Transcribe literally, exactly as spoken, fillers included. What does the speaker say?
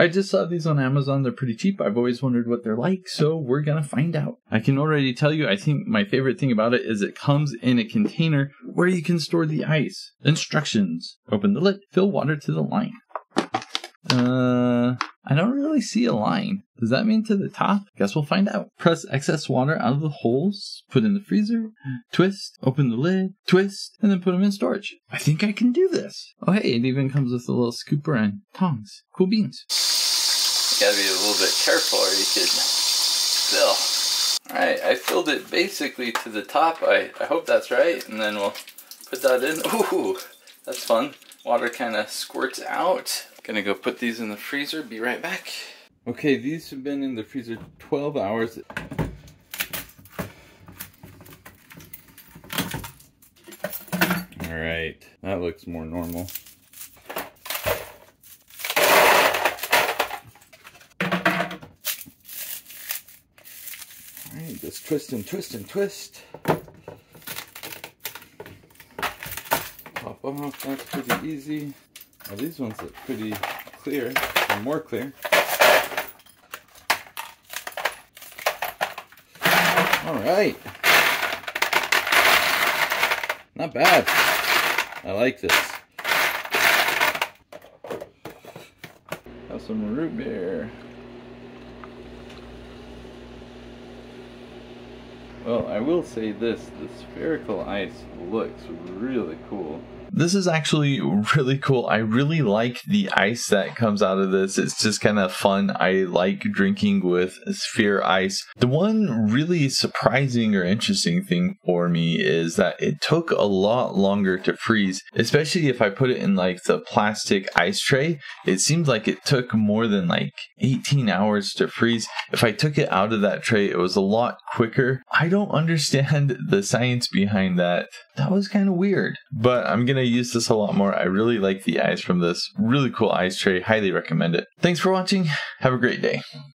I just saw these on Amazon. They're pretty cheap. I've always wondered what they're like, so we're going to find out. I can already tell you, I think my favorite thing about it is it comes in a container where you can store the ice. Instructions. Open the lid. Fill water to the line. Uh, I don't really see a line. Does that mean to the top? Guess we'll find out. Press excess water out of the holes, put in the freezer, twist, open the lid, twist, and then put them in storage. I think I can do this. Oh hey, it even comes with a little scooper and tongs. Cool beans. You gotta be a little bit careful or you could spill. Alright, I filled it basically to the top. I, I hope that's right. And then we'll put that in. Ooh, that's fun. Water kind of squirts out. Gonna go put these in the freezer, be right back. Okay, these have been in the freezer twelve hours. All right, that looks more normal. All right, just twist and twist and twist. Pop off, that's pretty easy. Well, these ones look pretty clear, or more clear. Alright. Not bad. I like this. Have some root beer. Well, I will say this, the spherical ice looks really cool. This is actually really cool. I really like the ice that comes out of this. It's just kind of fun. I like drinking with sphere ice. The one really surprising or interesting thing for me is that it took a lot longer to freeze, especially if I put it in like the plastic ice tray. It seems like it took more than like eighteen hours to freeze. If I took it out of that tray, it was a lot quicker. I don't understand the science behind that. That was kind of weird, but I'm going to use this a lot more. I really like the ice from this. Really cool ice tray. Highly recommend it. Thanks for watching. Have a great day.